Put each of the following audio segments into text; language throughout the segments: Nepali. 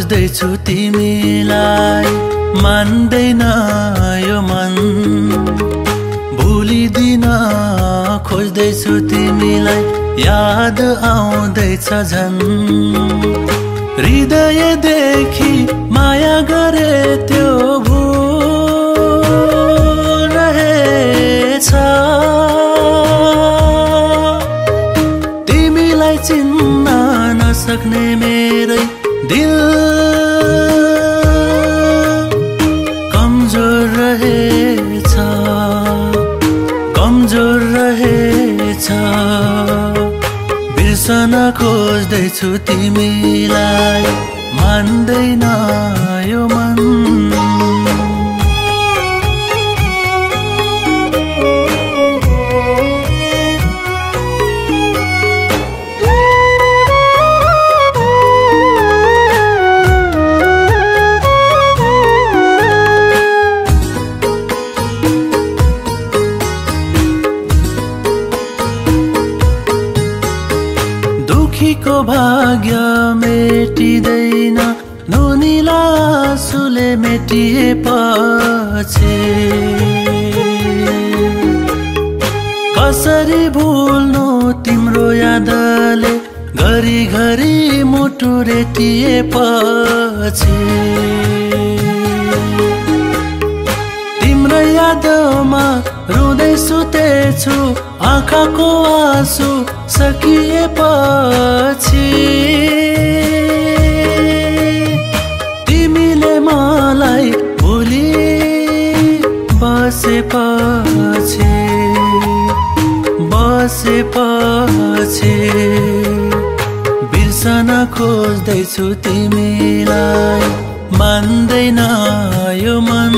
खोज्दै छु तिमीलाई मान्दैन यो मन भुलिदिन खोज्दै छु तिमीलाई याद आउँदैछ झन् हृदय देखि माया गरे त्यो भुल रहेछ तिमीलाई चिन्न नसक्ने मेरै दिल कमजोर रहेछ बिर्सन खोज्दै छु तिमीलाई मान्दैन यो मन को भाग्य मेटिदैन नुनिला आँसुले मेटिएपछि कसरी भुल्नु तिम्रो यादले घरी घरी मुटु रेटिएपछि तिम्रो यादमा रुँदै सुतेछु आँखाको आँसु सकिएपछि तिमीले मलाई भुली बसेपछि बिर्सन खोज्दैछु तिमीलाई मान्दैन यो मन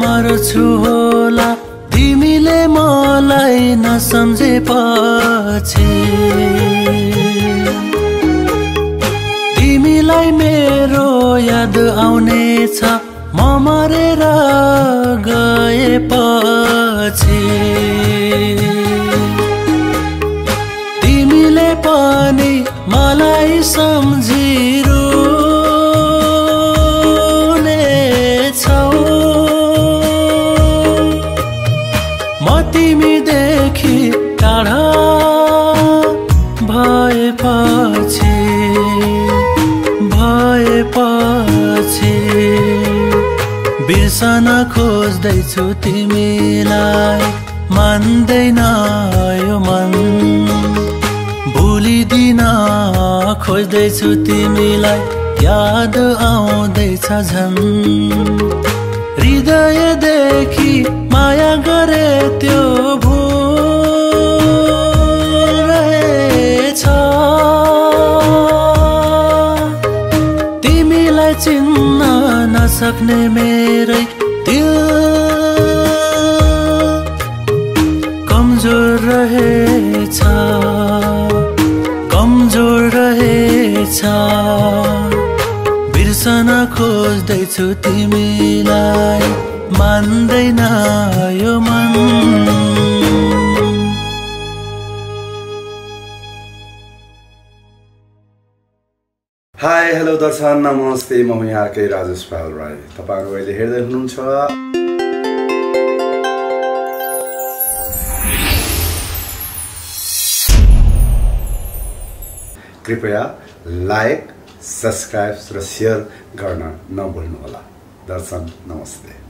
मर्छु होला तिमीले मलाई नसम्झेपछि तिमीलाई मेरो याद आउनेछ म मरेर गएपछि तिमीले पनि मलाई सम्झिरु भएपछि बिर्सन खोज्दैछु तिमीलाई मान्दैन यो मन भुलिदिन खोज्दैछु तिमीलाई याद आउँदैछ झन् हृदयदेखि माया गरे त्यो चिन्न नसक्ने मेरै दिल कमजोर रहेछ बिर्सन खोज्दैछु तिमीलाई मान्दैन यो मन। हाई हेलो दर्शक नमस्ते म यहाँकै राजेश पाल राई तपाईहरु अहिले हेर्दै हुनुहुन्छ कृपया लाइक सब्स्क्राइब र शेयर गर्न नभुल्नुहोला। दर्शक नमस्ते।